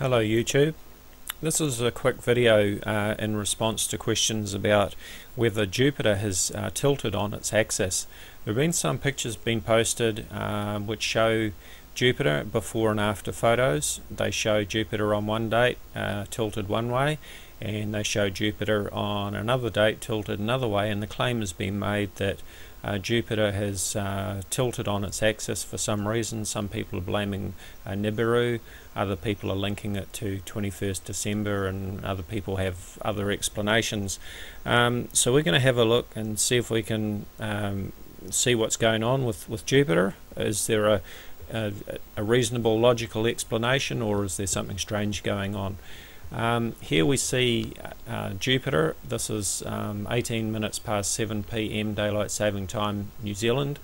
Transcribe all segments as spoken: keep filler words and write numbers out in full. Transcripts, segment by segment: Hello YouTube. This is a quick video uh, in response to questions about whether Jupiter has uh, tilted on its axis. There have been some pictures being posted um, which show Jupiter before and after photos. They show Jupiter on one date uh, tilted one way, and they show Jupiter on another date tilted another way, and the claim has been made that Uh, Jupiter has uh, tilted on its axis for some reason. Some people are blaming uh, Nibiru, other people are linking it to twenty-first December, and other people have other explanations. Um, so we're going to have a look and see if we can um, see what's going on with, with Jupiter. Is there a, a, a reasonable logical explanation, or is there something strange going on? Um, here we see uh, Jupiter. This is um, eighteen minutes past seven p m daylight saving time, New Zealand.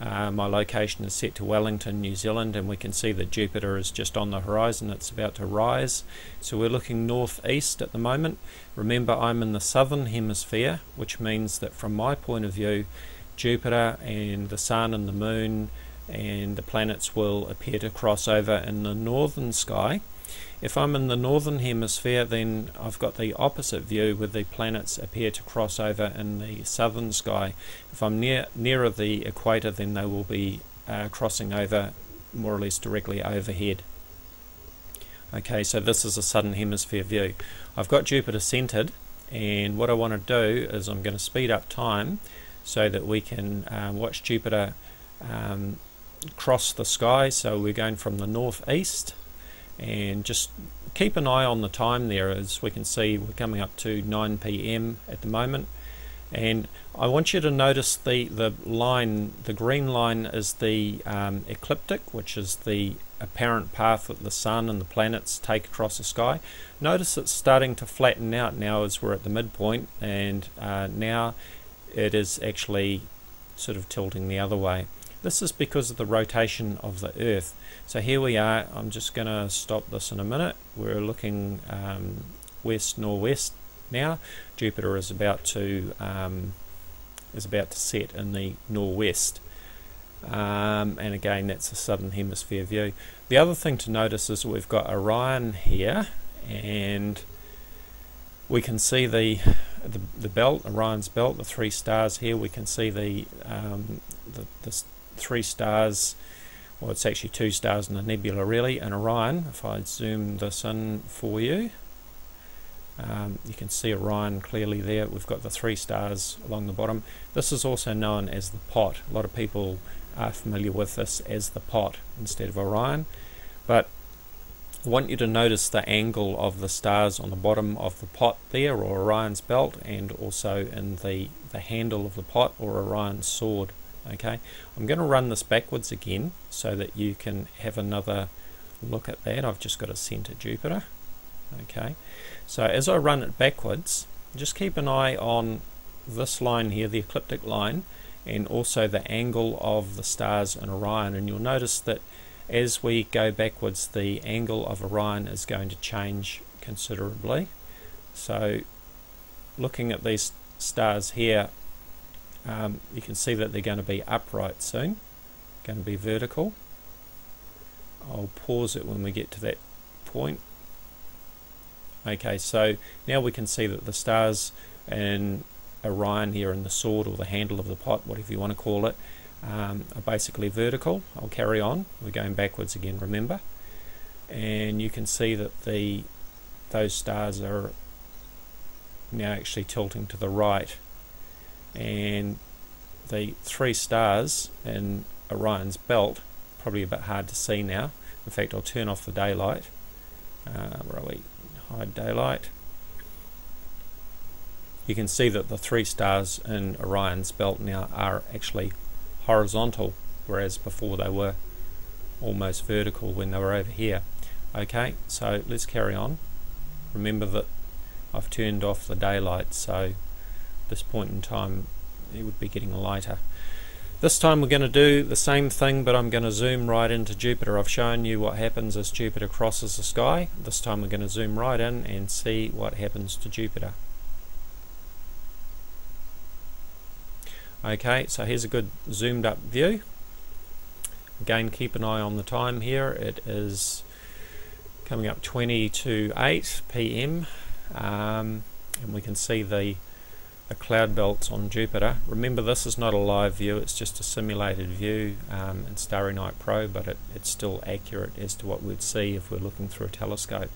Uh, my location is set to Wellington, New Zealand, and we can see that Jupiter is just on the horizon. It's about to rise. So we're looking northeast at the moment. Remember, I'm in the southern hemisphere, which means that from my point of view, Jupiter and the Sun and the Moon and the planets will appear to cross over in the northern sky. If I'm in the northern hemisphere, then I've got the opposite view, where the planets appear to cross over in the southern sky. If I'm near nearer the equator, then they will be uh, crossing over more or less directly overhead. Okay, so this is a southern hemisphere view. I've got Jupiter centered, and what I want to do is I'm going to speed up time so that we can uh, watch Jupiter um, cross the sky. So we're going from the northeast, and just keep an eye on the time there. As we can see, we're coming up to nine p m at the moment, and I want you to notice the the line. The green line is the um, ecliptic, which is the apparent path that the Sun and the planets take across the sky. Notice it's starting to flatten out now as we're at the midpoint, and uh, now it is actually sort of tilting the other way. This is because of the rotation of the Earth. So here we are. I'm just going to stop this in a minute. We're looking um, west-northwest now. Jupiter is about to um, is about to set in the northwest. Um, and again, that's a southern hemisphere view. The other thing to notice is we've got Orion here, and we can see the the, the belt, Orion's belt, the three stars here. We can see the um, the, the three stars, well, it's actually two stars in a nebula really, and Orion. If I zoom this in for you, um, you can see Orion clearly there. We've got the three stars along the bottom. This is also known as the pot. A lot of people are familiar with this as the pot instead of Orion, but I want you to notice the angle of the stars on the bottom of the pot there, or Orion's belt, and also in the, the handle of the pot, or Orion's sword. Okay, I'm going to run this backwards again so that you can have another look at that. I've just got to center Jupiter. Okay, so as I run it backwards, just keep an eye on this line here, the ecliptic line, and also the angle of the stars in Orion, and you'll notice that as we go backwards, the angle of Orion is going to change considerably. So looking at these stars here, Um, you can see that they're going to be upright soon, going to be vertical. I'll pause it when we get to that point. Okay, so now we can see that the stars in Orion here, in the sword or the handle of the pot, whatever you want to call it, um, are basically vertical. I'll carry on. We're going backwards again, remember. And you can see that the those stars are now actually tilting to the right, and the three stars in Orion's belt, probably a bit hard to see now. In fact, I'll turn off the daylight. Uh, where are we? Hide daylight. You can see that the three stars in Orion's belt now are actually horizontal, whereas before they were almost vertical when they were over here. Okay, so let's carry on. Remember that I've turned off the daylight, so this point in time it would be getting lighter. This time we're going to do the same thing, but I'm going to zoom right into Jupiter. I've shown you what happens as Jupiter crosses the sky. This time we're going to zoom right in and see what happens to Jupiter. Okay, so here's a good zoomed up view. Again, keep an eye on the time here. It is coming up twenty to eight p m um, and we can see the, the cloud belts on Jupiter. Remember, this is not a live view, it's just a simulated view um, in Starry Night Pro, but it, it's still accurate as to what we'd see if we're looking through a telescope.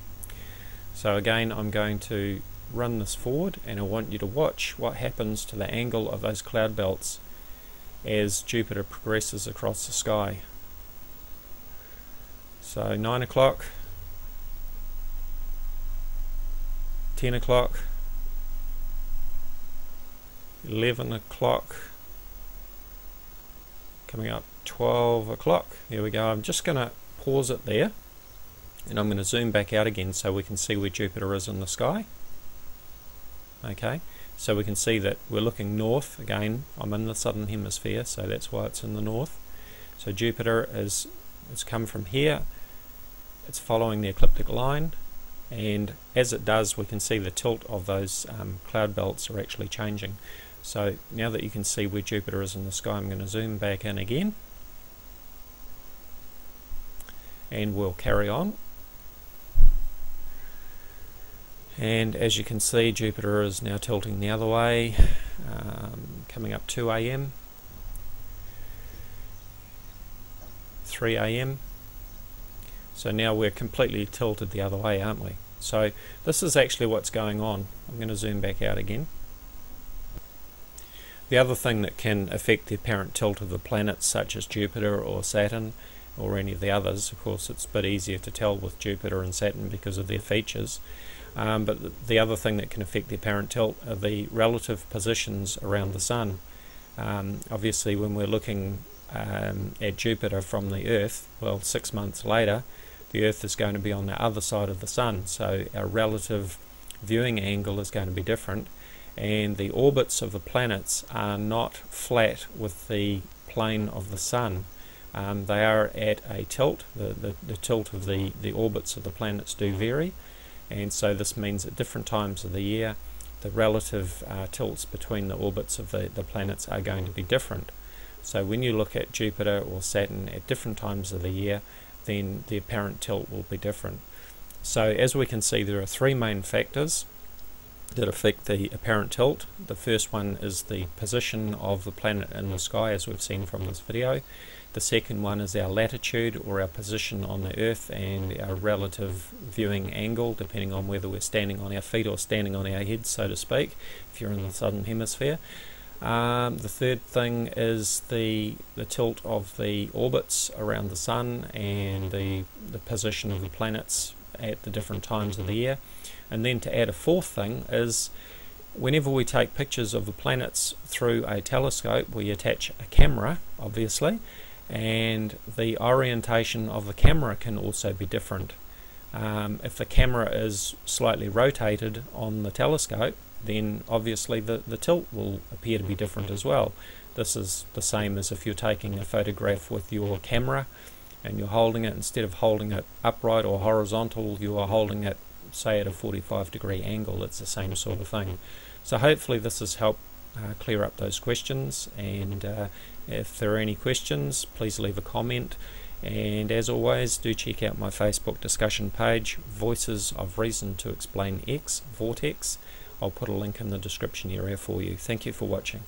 So again, I'm going to run this forward, and I want you to watch what happens to the angle of those cloud belts as Jupiter progresses across the sky. So nine o'clock, ten o'clock, eleven o'clock, coming up twelve o'clock. There we go. I'm just going to pause it there, and I'm going to zoom back out again so we can see where Jupiter is in the sky. Okay, so we can see that we're looking north. Again, I'm in the southern hemisphere, so that's why it's in the north. So Jupiter is, it's come from here, it's following the ecliptic line, and as it does, we can see the tilt of those um, cloud belts are actually changing. So now that you can see where Jupiter is in the sky, I'm going to zoom back in again, and we'll carry on. And as you can see, Jupiter is now tilting the other way, um, coming up two a m, three a m. So now we're completely tilted the other way, aren't we? So this is actually what's going on. I'm going to zoom back out again. The other thing that can affect the apparent tilt of the planets, such as Jupiter or Saturn or any of the others, of course it's a bit easier to tell with Jupiter and Saturn because of their features, um, but the other thing that can affect the apparent tilt are the relative positions around the Sun. Um, obviously when we're looking um, at Jupiter from the Earth, well, six months later the Earth is going to be on the other side of the Sun, so our relative viewing angle is going to be different, and the orbits of the planets are not flat with the plane of the Sun. Um, they are at a tilt. The, the, the tilt of the, the orbits of the planets do vary, and so this means at different times of the year the relative uh, tilts between the orbits of the, the planets are going to be different. So when you look at Jupiter or Saturn at different times of the year, then the apparent tilt will be different. So as we can see, there are three main factors that affect the apparent tilt. The first one is the position of the planet in the sky, as we've seen from this video. The second one is our latitude, or our position on the Earth, and our relative viewing angle, depending on whether we're standing on our feet or standing on our heads, so to speak, if you're in the southern hemisphere. Um, the third thing is the, the tilt of the orbits around the Sun, and the, the position of the planets at the different times of the year. And then to add a fourth thing is, whenever we take pictures of the planets through a telescope, we attach a camera, obviously, and the orientation of the camera can also be different. Um, if the camera is slightly rotated on the telescope, then obviously the, the tilt will appear to be different as well. This is the same as if you're taking a photograph with your camera and you're holding it, instead of holding it upright or horizontal, you are holding it, say, at a forty-five degree angle. It's the same sort of thing. So hopefully this has helped uh, clear up those questions, and uh, if there are any questions, please leave a comment, and as always, do check out my Facebook discussion page, Voices of Reason to Explain X Vortex. I'll put a link in the description area for you. Thank you for watching.